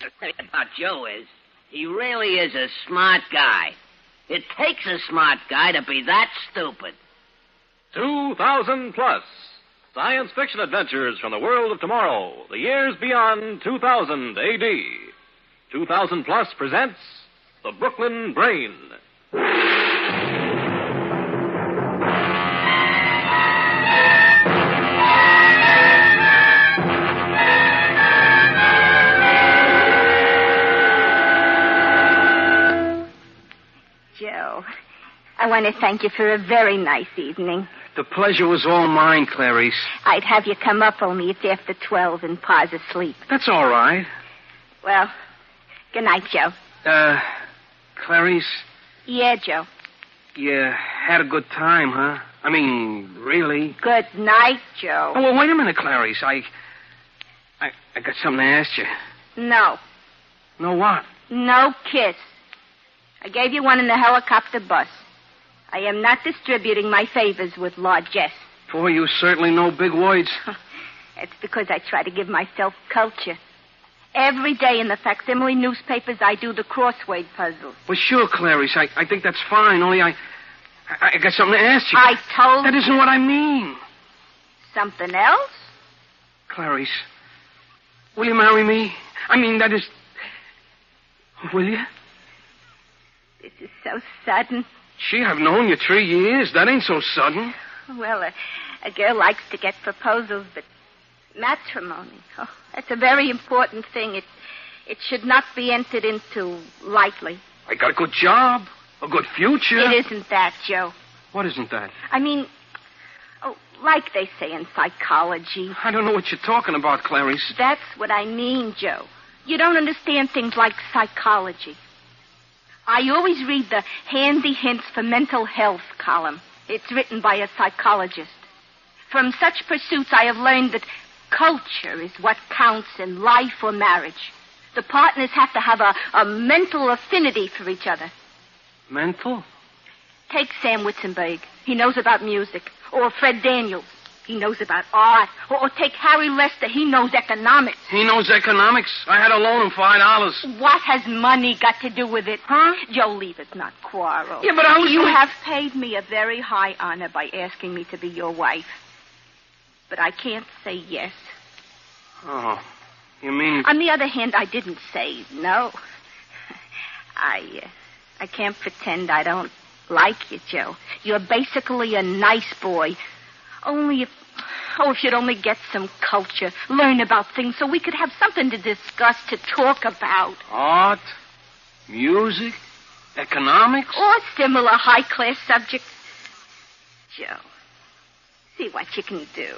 The thing about Joe is, he really is a smart guy. It takes a smart guy to be that stupid. 2000 Plus. Science fiction adventures from the world of tomorrow. The years beyond 2000 A.D. 2000 Plus presents The Brooklyn Brain. Joe, I want to thank you for a very nice evening. The pleasure was all mine, Clarice. I'd have you come up, only it's after 12 and Pa's asleep. That's all right. Well, good night, Joe. Clarice? Yeah, Joe. You had a good time, huh? I mean, really? Good night, Joe. Oh, well, wait a minute, Clarice. I got something to ask you. No. No what? No kiss. I gave you one in the helicopter bus. I am not distributing my favors with largesse. Boy, you certainly know big words. That's because I try to give myself culture. Every day in the facsimile newspapers, I do the crossword puzzles. Well, sure, Clarice. I think that's fine, only I got something to ask you. I told you. That isn't what I mean. Something else? Clarice, will you marry me? I mean, that is... Will you? This is so sudden. Gee, I've known you 3 years. That ain't so sudden. Well, a girl likes to get proposals, but matrimony, oh, that's a very important thing. It should not be entered into lightly. I got a good job, a good future. It isn't that, Joe. What isn't that? I mean, oh, like they say in psychology. I don't know what you're talking about, Clarice. That's what I mean, Joe. You don't understand things like psychology. I always read the Handy Hints for Mental Health column. It's written by a psychologist. From such pursuits, I have learned that culture is what counts in life or marriage. The partners have to have a mental affinity for each other. Mental? Take Sam Witzenberg. He knows about music. Or Fred Daniels. He knows about art. Or take Harry Lester. He knows economics. He knows economics? I had a loan of $5. What has money got to do with it? Huh? Joe, leave it, not quarrel. Yeah, but I was... You have paid me a very high honor by asking me to be your wife. But I can't say yes. Oh, you mean... On the other hand, I didn't say no. I can't pretend I don't like you, Joe. You're basically a nice boy. Only if... Oh, if you'd only get some culture, learn about things so we could have something to discuss, to talk about. Art, music, economics... Or similar high-class subjects. Joe... See what you can do.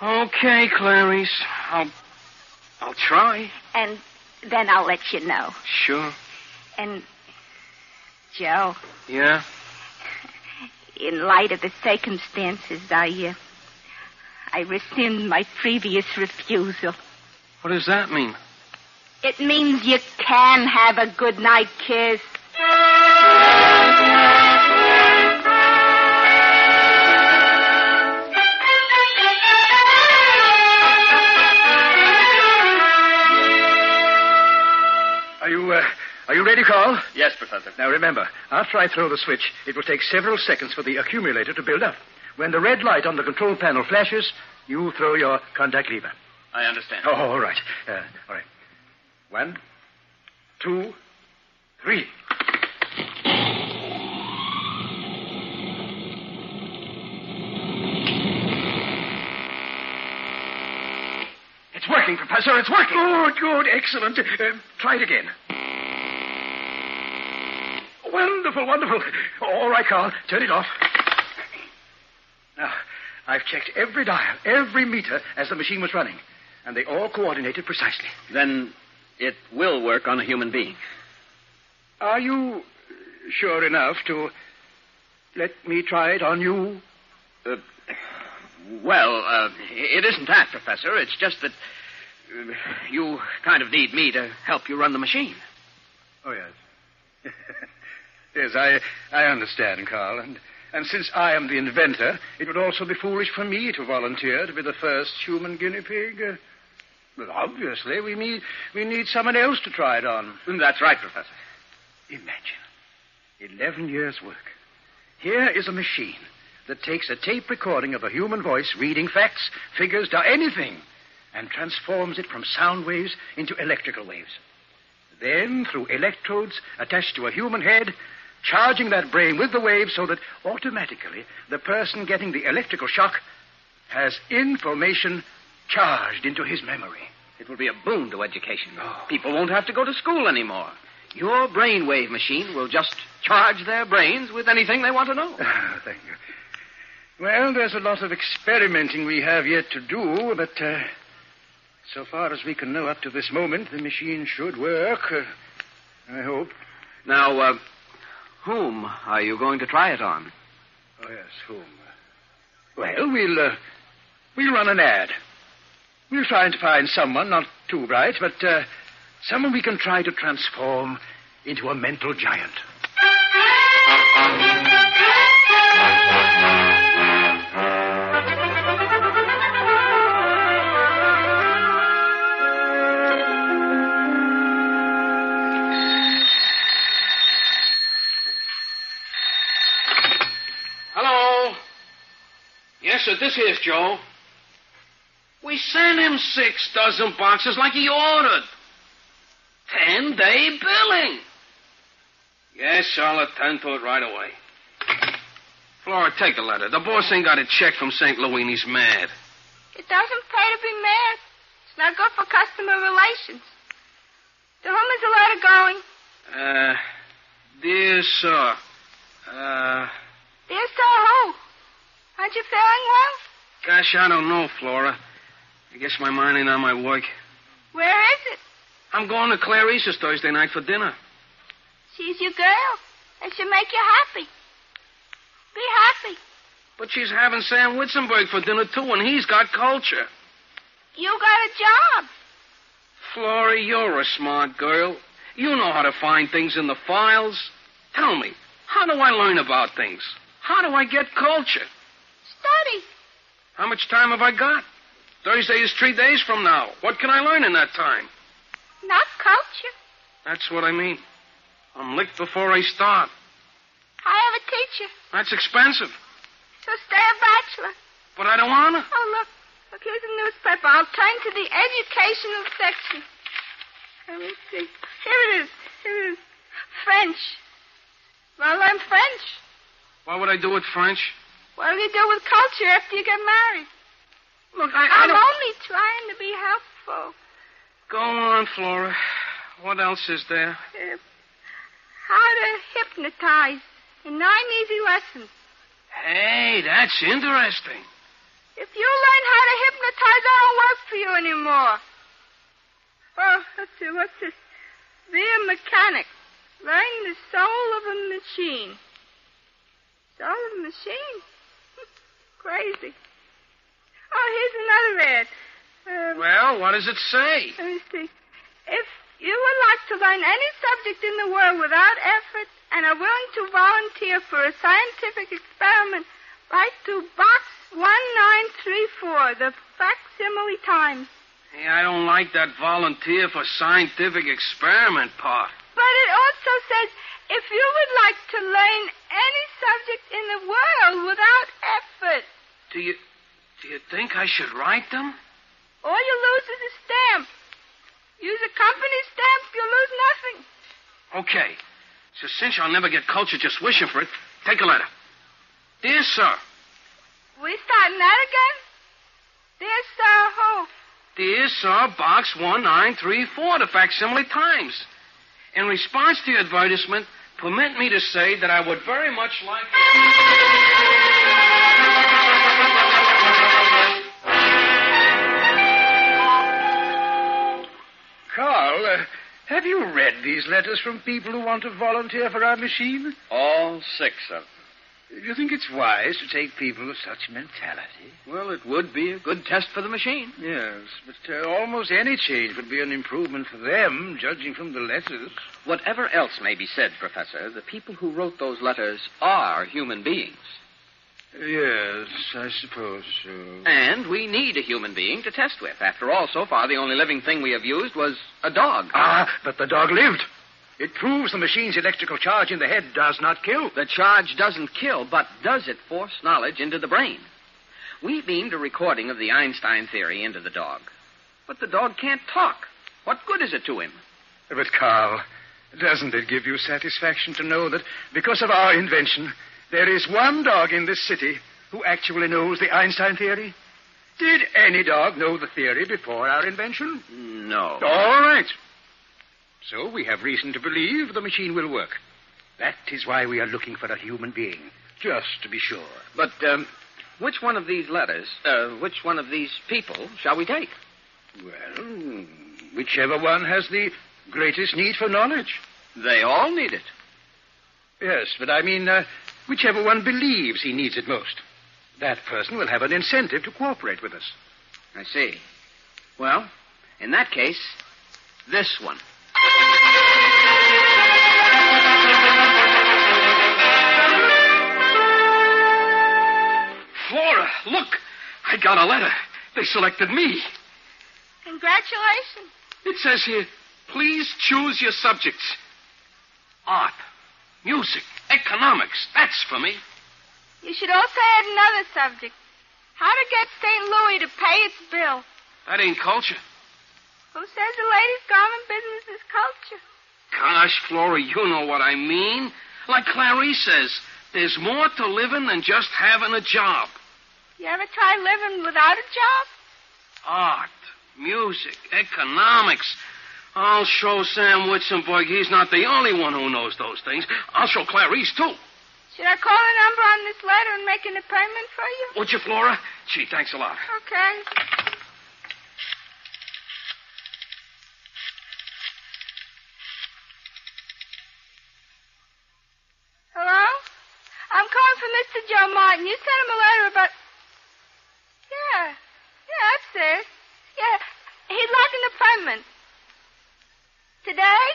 Okay, Clarice. I'll try. And then I'll let you know. Sure. And, Joe. Yeah? In light of the circumstances, I rescind my previous refusal. What does that mean? It means you can have a good night kiss. Are you ready, Carl? Yes, Professor. Now, remember, after I throw the switch, it will take several seconds for the accumulator to build up. When the red light on the control panel flashes, you throw your contact lever. I understand. Oh, all right. All right. 1, 2, 3. It's working, Professor. It's working. Oh, good. Excellent. Try it again. Wonderful, wonderful. All right, Carl. Turn it off. Now, I've checked every dial, every meter as the machine was running, and they all coordinated precisely. Then it will work on a human being. Are you sure enough to let me try it on you? Well, it isn't that, Professor. It's just that you kind of need me to help you run the machine. Oh, yes. Yes, I understand, Carl. And since I am the inventor, it would also be foolish for me to volunteer to be the first human guinea pig. Well, obviously, we need someone else to try it on. That's right, Professor. Imagine. 11 years' work. Here is a machine that takes a tape recording of a human voice reading facts, figures, anything, and transforms it from sound waves into electrical waves. Then, through electrodes attached to a human head, charging that brain with the waves so that automatically the person getting the electrical shock has information charged into his memory. It will be a boon to education. Oh. People won't have to go to school anymore. Your brainwave machine will just charge their brains with anything they want to know. Thank you. Well, there's a lot of experimenting we have yet to do, but so far as we can know up to this moment, the machine should work. I hope. Now, whom are you going to try it on? Oh, yes, whom? Well, we'll run an ad. We'll try and find someone, not too bright, but someone we can try to transform into a mental giant. Hello. Yes, sir, this is Joe. We sent him 6 dozen boxes like he ordered. 10-day billing. Yes, I'll attend to it right away. Flora, take the letter. The boss ain't got a check from St. Louis and he's mad. It doesn't pay to be mad. It's not good for customer relations. To whom is the letter going? Dear sir. Dear sir who? Aren't you feeling well? Gosh, I don't know, Flora. I guess my mind ain't on my work. Where is it? I'm going to Clarice's Thursday night for dinner. She's your girl. And she'll make you happy. Be happy. But she's having Sam Witzenberg for dinner, too, and he's got culture. You got a job. Flora, you're a smart girl. You know how to find things in the files. Tell me, how do I learn about things? How do I get culture? Study. How much time have I got? Thursday is 3 days from now. What can I learn in that time? Not culture. That's what I mean. I'm licked before I start. I have a teacher. That's expensive. So stay a bachelor. But I don't want to. Oh, look. Here's a newspaper. I'll turn to the educational section. Let me see. Here it is. Here it is. French. Well, learn French. What would I do with French? What do you do with culture after you get married? Look, I'm only trying to be helpful. Go on, Flora. What else is there? How to hypnotize in 9 easy lessons. Hey, that's interesting. If you learn how to hypnotize, I don't work for you anymore. Oh, let's see. What's this? Be a mechanic. Learn the soul of a machine. Soul of a machine? Crazy. Oh, here's another ad. Well, what does it say? Let me see. If you would like to learn any subject in the world without effort and are willing to volunteer for a scientific experiment, write to Box 1934, the Facsimile Times. Hey, I don't like that volunteer for scientific experiment part. But it also says if you would like to learn any subject in the world without effort. Do you think I should write them? All you lose is a stamp. Use a company stamp, you'll lose nothing. Okay. So since I'll never get culture just wishing for it, take a letter. Dear sir. We starting that again? Dear sir who? Dear sir, Box 1934, the Facsimile Times. In response to your advertisement, permit me to say that I would very much like... Carl, have you read these letters from people who want to volunteer for our machine? All 6 of them. Do you think it's wise to take people of such mentality? Well, it would be a good test for the machine. Yes, but almost any change would be an improvement for them, judging from the letters. Whatever else may be said, Professor, the people who wrote those letters are human beings. Yes, I suppose so. And we need a human being to test with. After all, so far, the only living thing we have used was a dog. Ah, but the dog lived. It proves the machine's electrical charge in the head does not kill. The charge doesn't kill, but does it force knowledge into the brain? We beamed a recording of the Einstein theory into the dog. But the dog can't talk. What good is it to him? But, Carl, doesn't it give you satisfaction to know that because of our invention, there is one dog in this city who actually knows the Einstein theory? Did any dog know the theory before our invention? No. All right. So we have reason to believe the machine will work. That is why we are looking for a human being, just to be sure. But which one of these letters, which one of these people shall we take? Well, whichever one has the greatest need for knowledge. They all need it. Yes, but I mean, whichever one believes he needs it most. That person will have an incentive to cooperate with us. I see. Well, in that case, this one. Flora, look. I got a letter. They selected me. Congratulations. It says here, please choose your subjects. Art, music, economics. That's for me. You should also add another subject. How to get St. Louis to pay its bill. That ain't culture. Who says the lady's garment business is culture? Gosh, Flora, you know what I mean. Like Clarice says, there's more to living than just having a job. You ever try living without a job? Art, music, economics. I'll show Sam Witzenberg he's not the only one who knows those things. I'll show Clarice, too. Should I call the number on this letter and make an appointment for you? Would you, Flora? Gee, thanks a lot. Okay. Hello? I'm calling for Mr. Joe Martin. You sent him a letter about... Yeah, that's it. Yeah, he'd like an appointment. Today?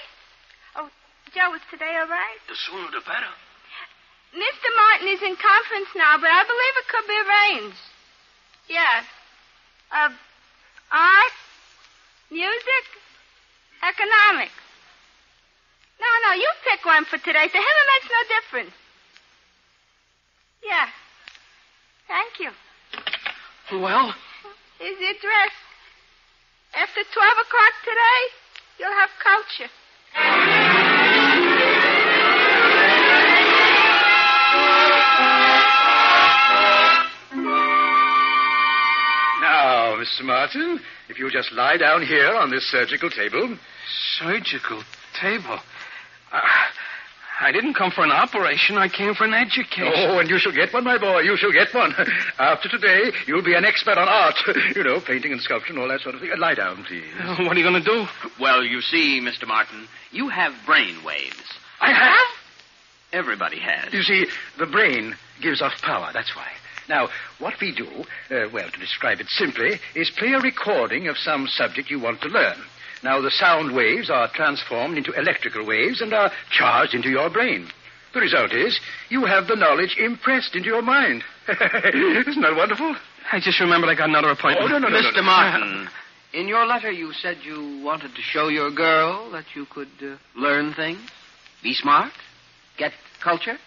Oh, Joe, is today all right? The sooner the better. Mr. Martin is in conference now, but I believe it could be arranged. Yes. Art, music, economics. No, you pick one for today. To him it makes no difference. Yeah. Thank you. Well? Here's the address. After 12 o'clock today... you'll have culture. Now, Mr. Martin, if you'll just lie down here on this surgical table. Surgical table? I didn't come for an operation. I came for an education. Oh, and you shall get one, my boy. You shall get one. After today, you'll be an expert on art. You know, painting and sculpture and all that sort of thing. Lie down, please. What are you going to do? Well, you see, Mr. Martin, you have brain waves. I have? Everybody has. You see, the brain gives off power. That's why. Now, what we do, to describe it simply, is play a recording of some subject you want to learn. Now, the sound waves are transformed into electrical waves and are charged into your brain. The result is you have the knowledge impressed into your mind. Isn't that wonderful? I just remembered I got another appointment. Oh, no, Mr. Martin, in your letter you said you wanted to show your girl that you could learn things, be smart, get culture.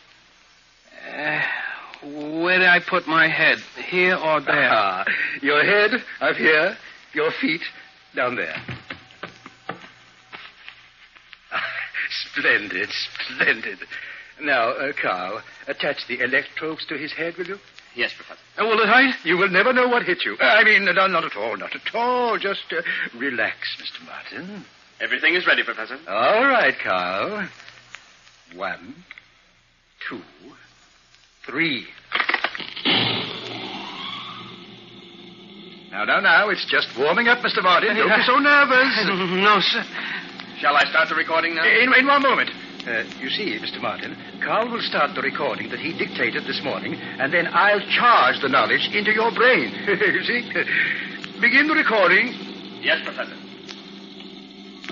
Where did I put my head? Here or there? Your head up here, your feet down there. Splendid. Now, Carl, attach the electrodes to his head, will you? Yes, Professor. And will it hurt? You will never know what hit you. I mean, not at all. Just relax, Mr. Martin. Everything is ready, Professor. All right, Carl. 1, 2, 3. Now. It's just warming up, Mr. Martin. Don't be so nervous. No, sir. Shall I start the recording now? In one moment. You see, Mr. Martin, Carl will start the recording that he dictated this morning, and then I'll charge the knowledge into your brain. You see? Begin the recording. Yes, Professor.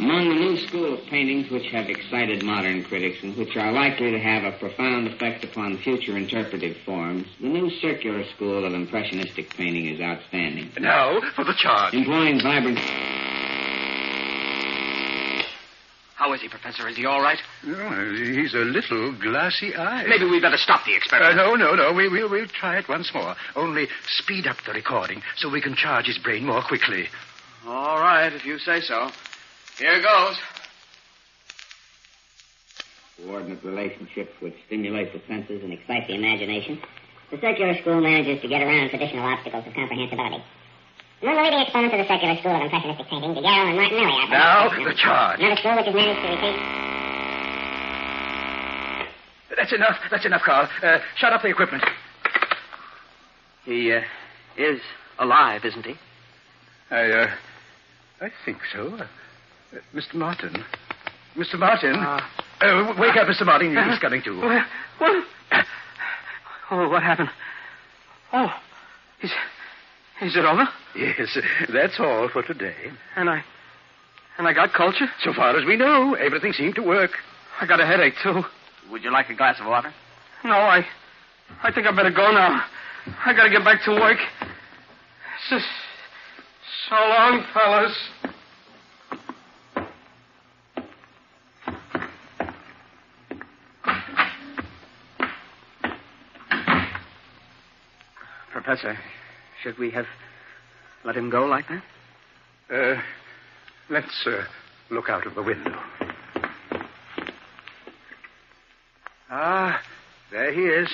Among the new school of paintings which have excited modern critics and which are likely to have a profound effect upon future interpretive forms, the new circular school of impressionistic painting is outstanding. Now, for the charge. Employing vibrant... How is he, Professor? Is he all right? Oh, he's a little glassy-eyed. Maybe we'd better stop the experiment. No. We'll try it once more. Only speed up the recording so we can charge his brain more quickly. All right, if you say so. Here goes. Coordinate relationships which stimulate the senses and excite the imagination. The circular school manages to get around traditional obstacles of comprehensibility. Among the leading exponents of the circular school of impressionistic painting, DeGarrow and Martinelli. Now, the charge. Another school which has managed to repeat. That's enough, Carl. Shut up the equipment. He is alive, isn't he? I think so. Mr. Martin. Mr. Martin. Wake up, Mr. Martin. He's coming to. What? Oh, what happened? Oh, is it over? Yes, that's all for today. And I got culture? So far as we know, everything seemed to work. I got a headache, too. Would you like a glass of water? No, I think I better go now. I got to get back to work. So long, fellas. Professor, should we have let him go like that? Let's look out of the window. Ah, there he is.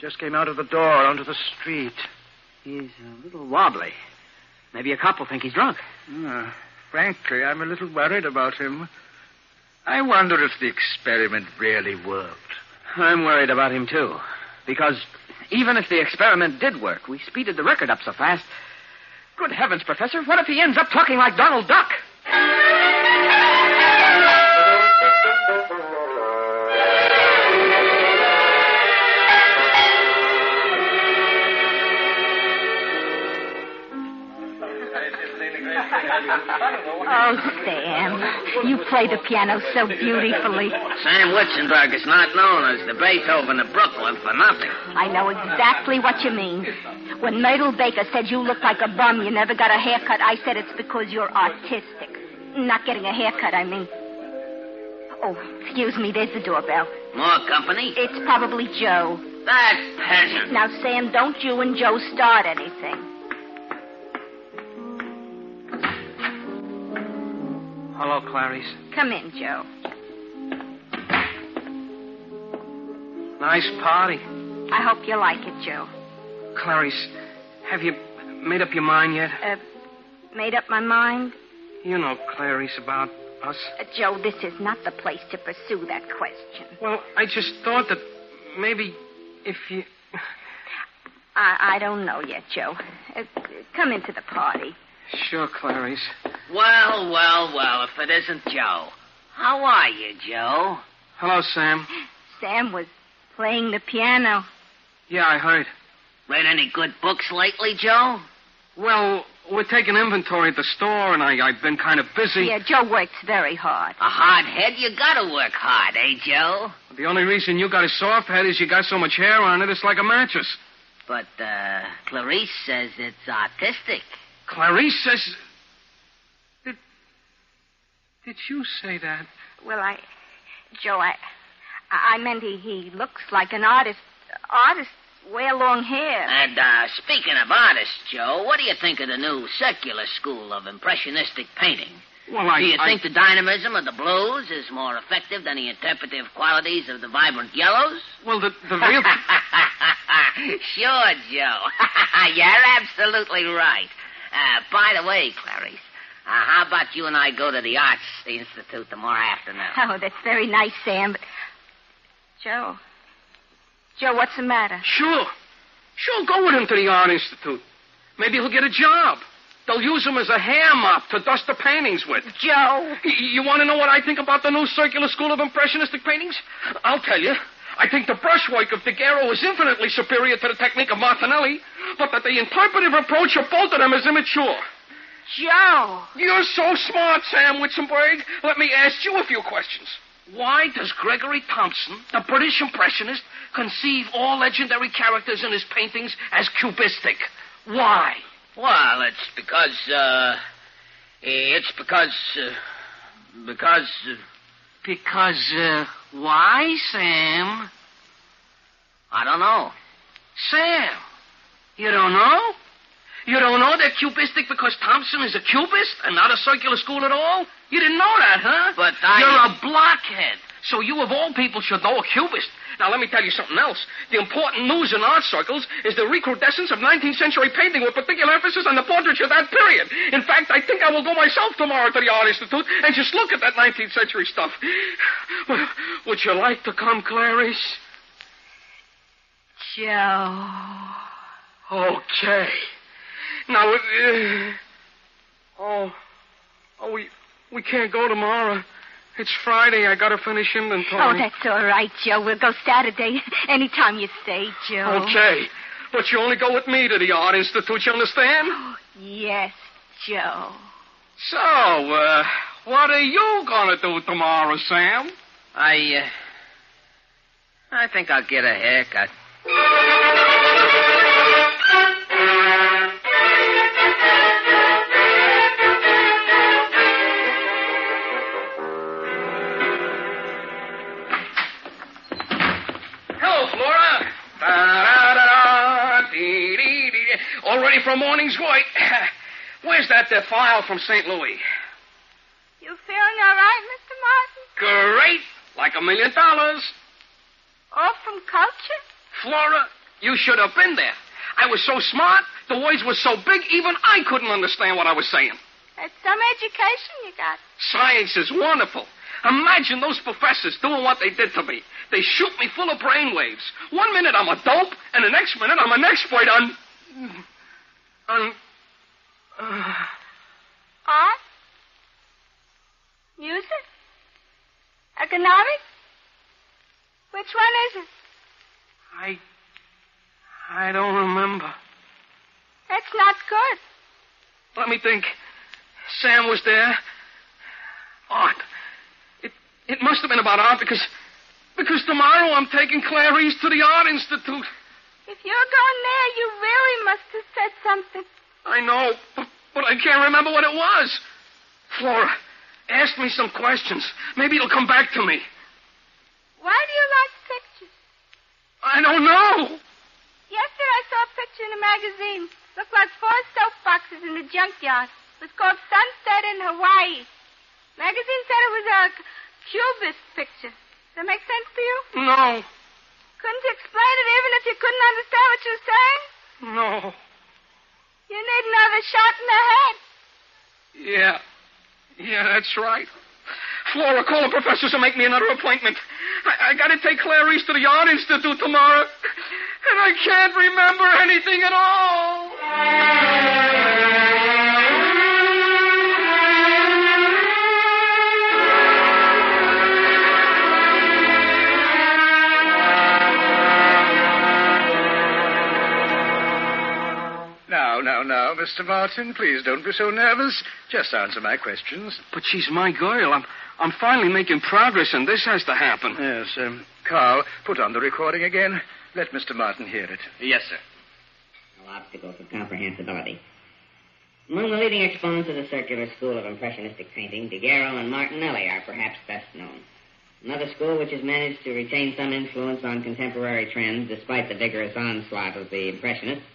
Just came out of the door onto the street. He's a little wobbly. Maybe a cop will think he's drunk. Frankly, I'm a little worried about him. I wonder if the experiment really worked. I'm worried about him, too. Because even if the experiment did work, we speeded the record up so fast. Good heavens, Professor, what if he ends up talking like Donald Duck? Oh, Sam, you play the piano so beautifully. Sam Witzenberg is not known as the Beethoven of Brooklyn for nothing. I know exactly what you mean. When Myrtle Baker said you look like a bum, you never got a haircut, I said it's because you're artistic. Not getting a haircut, I mean. Oh, excuse me, there's the doorbell. More company? It's probably Joe. That peasant. Now, Sam, don't you and Joe start anything. Hello, Clarice. Come in, Joe. Nice party. I hope you like it, Joe. Clarice, have you made up your mind yet? Made up my mind? You know, Clarice, about us. Joe, this is not the place to pursue that question. Well, I just thought that maybe if you... I don't know yet, Joe. Come into the party. Sure, Clarice. Well, if it isn't Joe. How are you, Joe? Hello, Sam. Sam was playing the piano. Yeah, I heard. Read any good books lately, Joe? Well, we're taking inventory at the store, and I've been kind of busy. Yeah, Joe works very hard. A hard head? You gotta work hard, eh, Joe? The only reason you got a soft head is you got so much hair on it, it's like a mattress. But, Clarice says it's artistic. Clarice says... Did you say that? Well, Joe, I meant he looks like an artist. Artists wear long hair. And, speaking of artists, Joe, what do you think of the new circular school of impressionistic painting? Well, do you think the dynamism of the blues is more effective than the interpretive qualities of the vibrant yellows? Well, the real... Sure, Joe. You're absolutely right. By the way, Clarice, how about you and I go to the Arts Institute tomorrow afternoon? Oh, that's very nice, Sam, but... Joe, what's the matter? Sure, go with him to the Art Institute. Maybe he'll get a job. They'll use him as a hair mop to dust the paintings with. Joe! You want to know what I think about the new circular school of impressionistic paintings? I'll tell you. I think the brushwork of Daguerreau is infinitely superior to the technique of Martinelli, but that the interpretive approach of both of them is immature. Joe! You're so smart, Sam Witzenberg. Let me ask you a few questions. Why does Gregory Thompson, the British impressionist, conceive all legendary characters in his paintings as cubistic? Why? Well, Because why, Sam? I don't know. Sam, you don't know? You don't know they're cubistic because Thompson is a cubist and not a circular school at all? You didn't know that, huh? But I... You're a blockhead. So you, of all people, should know a cubist. Now, let me tell you something else. The important news in art circles is the recrudescence of 19th century painting with particular emphasis on the portraiture of that period. In fact, I think I will go myself tomorrow to the Art Institute and just look at that 19th century stuff. Would you like to come, Clarice? Joe. Okay. Now, we can't go tomorrow. It's Friday. I got to finish inventory. Oh, that's all right, Joe. We'll go Saturday. Anytime you say, Joe. Okay. But you only go with me to the Art Institute, you understand? Oh, yes, Joe. So, what are you going to do tomorrow, Sam? I think I'll get a haircut. For a morning's work. Where's that file from St. Louis? You feeling all right, Mr. Martin? Great. Like $1 million. All from culture? Flora, you should have been there. I was so smart, the words were so big, even I couldn't understand what I was saying. That's some education you got. Science is wonderful. Imagine those professors doing what they did to me. They shoot me full of brainwaves. One minute I'm a dope, and the next minute I'm an expert on... Art? Music? Economics? Which one is it? I don't remember. That's not good. Let me think. Sam was there. Art. It must have been about art because tomorrow I'm taking Clarice to the Art Institute. If you're going there, you really must have said something. I know, but I can't remember what it was. Flora, ask me some questions. Maybe it'll come back to me. Why do you like pictures? I don't know. Yesterday I saw a picture in a magazine. Looked like four soap boxes in a junkyard. It was called Sunset in Hawaii. Magazine said it was a cubist picture. Does that make sense to you? No. Couldn't you explain it even if you couldn't understand what you were saying? No. You need another shot in the head. Yeah. Yeah, that's right. Flora, call the professors and make me another appointment. I got to take Clarice to the Art Institute tomorrow. And I can't remember anything at all. Now, Mr. Martin, please don't be so nervous. Just answer my questions. But she's my girl. I'm finally making progress, and this has to happen. Yes, Carl, put on the recording again. Let Mr. Martin hear it. Yes, sir. No obstacle to comprehensibility. Among the leading exponents of the circular school of impressionistic painting, DeGarrow and Martinelli are perhaps best known. Another school which has managed to retain some influence on contemporary trends, despite the vigorous onslaught of the impressionists,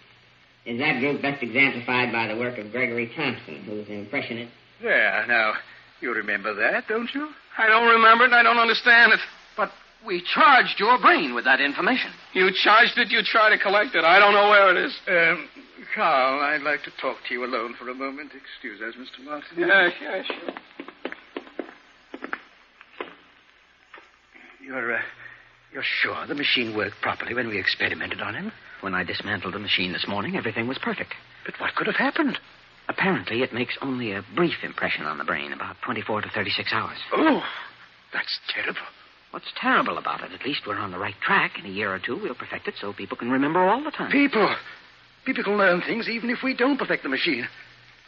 is that group best exemplified by the work of Gregory Thompson, who's an impressionist? Yeah, now, you remember that, don't you? I don't remember it, and I don't understand it. But we charged your brain with that information. You charged it, you try to collect it. I don't know where it is. Carl, I'd like to talk to you alone for a moment. Excuse us, Mr. Martin. Yeah, sure. You're sure the machine worked properly when we experimented on him? When I dismantled the machine this morning, everything was perfect. But what could have happened? Apparently, it makes only a brief impression on the brain, about 24 to 36 hours. Oh, that's terrible. What's terrible about it? At least we're on the right track. In a year or two, we'll perfect it so people can remember all the time. People can learn things even if we don't perfect the machine.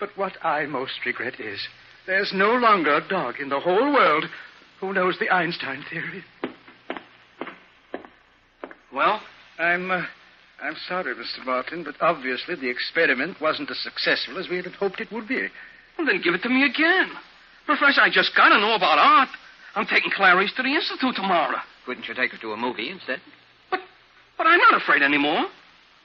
But what I most regret is there's no longer a dog in the whole world who knows the Einstein theory. Well, I'm sorry, Mr. Martin, but obviously the experiment wasn't as successful as we had hoped it would be. Well, then give it to me again. Professor, I just gotta know about art. I'm taking Clarice to the Institute tomorrow. Couldn't you take her to a movie instead? But I'm not afraid anymore.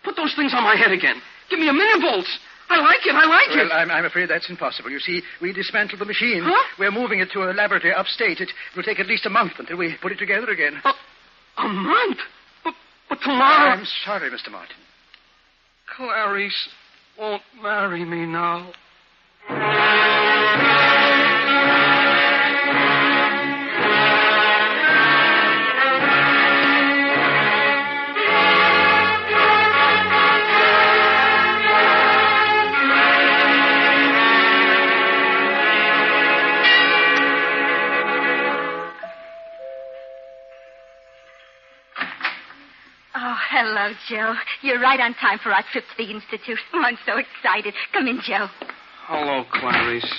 Put those things on my head again. Give me a million volts. I like it. Well, I'm afraid that's impossible. You see, we dismantled the machine. Huh? We're moving it to a laboratory upstate. It will take at least a month until we put it together again. A month? But tomorrow... I'm sorry, Mr. Martin. Clarice won't marry me now. Hello, Joe. You're right on time for our trip to the Institute. Oh, I'm so excited. Come in, Joe. Hello, Clarice.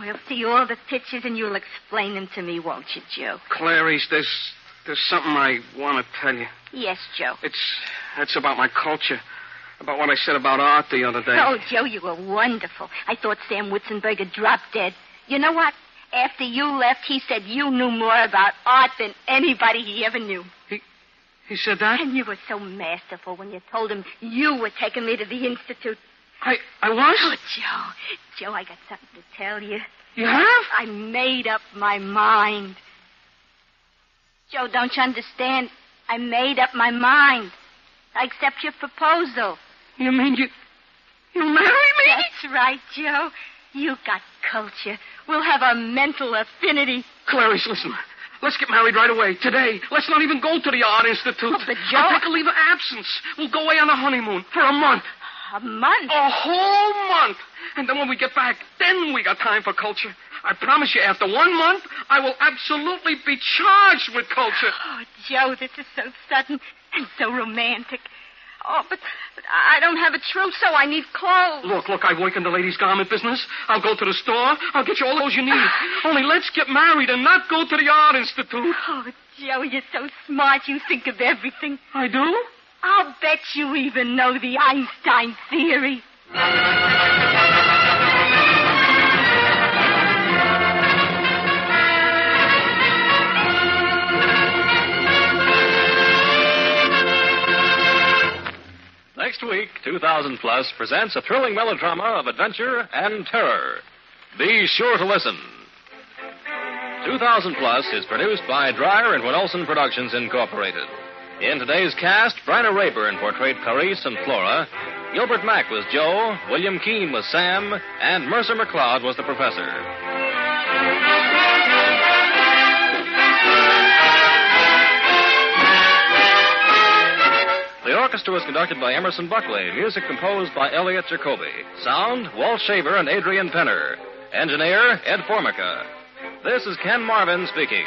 We'll see all the pictures, and you'll explain them to me, won't you, Joe? Clarice, there's something I want to tell you. Yes, Joe. It's about my culture, about what I said about art the other day. Oh, Joe, you were wonderful. I thought Sam Witzenberger dropped dead. You know what? After you left, he said you knew more about art than anybody he ever knew. He said that? And you were so masterful when you told him you were taking me to the Institute. I was? Oh, Joe, I got something to tell you. You have? I made up my mind. Joe, don't you understand? I made up my mind. I accept your proposal. You mean you'll marry me? That's right, Joe. You got culture. We'll have a mental affinity. Clarice, listen. Let's get married right away, today. Let's not even go to the Art Institute. Oh, but Joe... I'll take a leave of absence. We'll go away on a honeymoon for a month. A month? A whole month. And then when we get back, then we got time for culture. I promise you, after 1 month, I will absolutely be charged with culture. Oh, Joe, this is so sudden and so romantic. Oh, but I don't have a trousseau, so I need clothes. Look, I work in the ladies' garment business. I'll go to the store. I'll get you all those you need. Only let's get married and not go to the Art Institute. Oh, Joe, you're so smart. You think of everything. I do? I'll bet you even know the Einstein theory. Next week, 2000 Plus presents a thrilling melodrama of adventure and terror. Be sure to listen. 2000 Plus is produced by Dryer and Weenolsen Productions, Incorporated. In today's cast, Bryna Raeburn portrayed Clarice and Flora, Gilbert Mack was Joe, William Keane was Sam, and Mercer McLeod was the professor. The orchestra was conducted by Emerson Buckley, music composed by Elliott Jacoby. Sound, Walt Shaver and Adrian Penner. Engineer, Ed Formica. This is Ken Marvin speaking.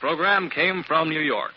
Program came from New York.